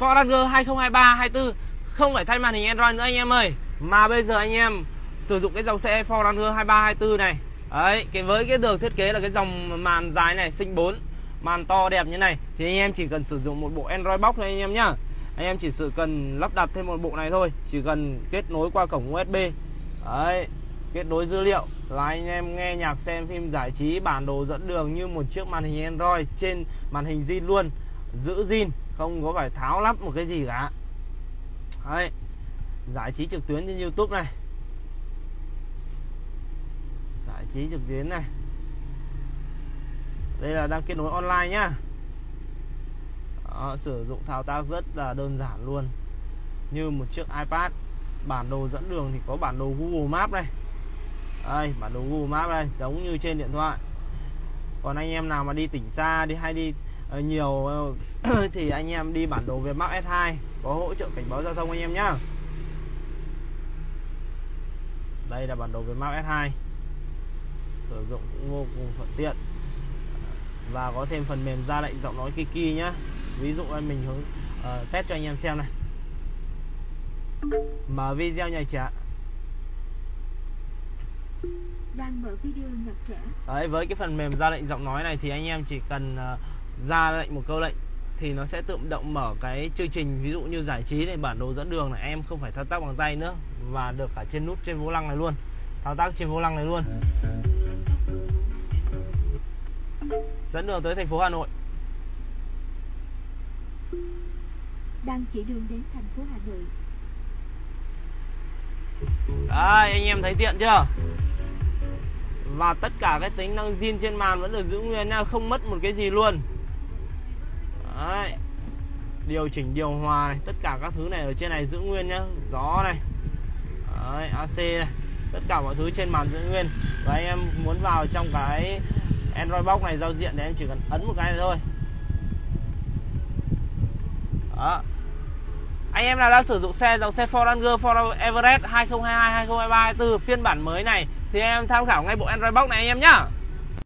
Ford Ranger 2023, 24 không phải thay màn hình Android nữa anh em ơi, mà bây giờ anh em sử dụng cái dòng xe Ford Ranger 23, 24 này. Đấy, với cái được thiết kế là cái dòng màn dài này, xinh 4, màn to đẹp như này thì anh em chỉ cần sử dụng một bộ Android box thôi anh em nhá. Anh em chỉ cần lắp đặt thêm một bộ này thôi, chỉ cần kết nối qua cổng USB. Đấy, kết nối dữ liệu là anh em nghe nhạc, xem phim, giải trí, bản đồ dẫn đường như một chiếc màn hình Android trên màn hình zin luôn, giữ zin, không có phải tháo lắp một cái gì cả. Đấy, giải trí trực tuyến trên YouTube này, giải trí trực tuyến này, đây là đang kết nối online nhá. Đó, sử dụng thao tác rất là đơn giản luôn, như một chiếc iPad. Bản đồ dẫn đường thì có bản đồ Google Maps này. Đây, bản đồ Google Maps đây, giống như trên điện thoại. Còn anh em nào mà đi tỉnh xa đi hay đi nhiều thì anh em đi bản đồ Vietmap S2 có hỗ trợ cảnh báo giao thông anh em nhá. Đây là bản đồ Vietmap S2, sử dụng cũng vô cùng thuận tiện và có thêm phần mềm ra lệnh giọng nói Kiki nhá. Ví dụ mình hướng test cho anh em xem này. Mở video nhạc trẻ. Đang mở video nhạc trẻ. Đấy, với cái phần mềm ra lệnh giọng nói này thì anh em chỉ cần ra lệnh một câu lệnh thì nó sẽ tự động mở cái chương trình, ví dụ như giải trí này, bản đồ dẫn đường này, em không phải thao tác bằng tay nữa và được cả trên nút trên vô lăng này luôn. Thao tác trên vô lăng này luôn. Dẫn đường tới thành phố Hà Nội. Đang chỉ đường đến thành phố Hà Nội. Đây, anh em thấy tiện chưa? Và tất cả cái tính năng zin trên màn vẫn được giữ nguyên nha, không mất một cái gì luôn. Đấy, điều chỉnh điều hòa này, tất cả các thứ này ở trên này giữ nguyên nhá, gió này. Đấy, AC này, tất cả mọi thứ trên màn giữ nguyên. Và anh em muốn vào trong cái Android box này giao diện thì em chỉ cần ấn một cái này thôi. Đó. Anh em nào đã sử dụng dòng xe Ford Ranger, Ford Everest 2022, 2023, 2024 phiên bản mới này thì em tham khảo ngay bộ Android box này anh em nhá.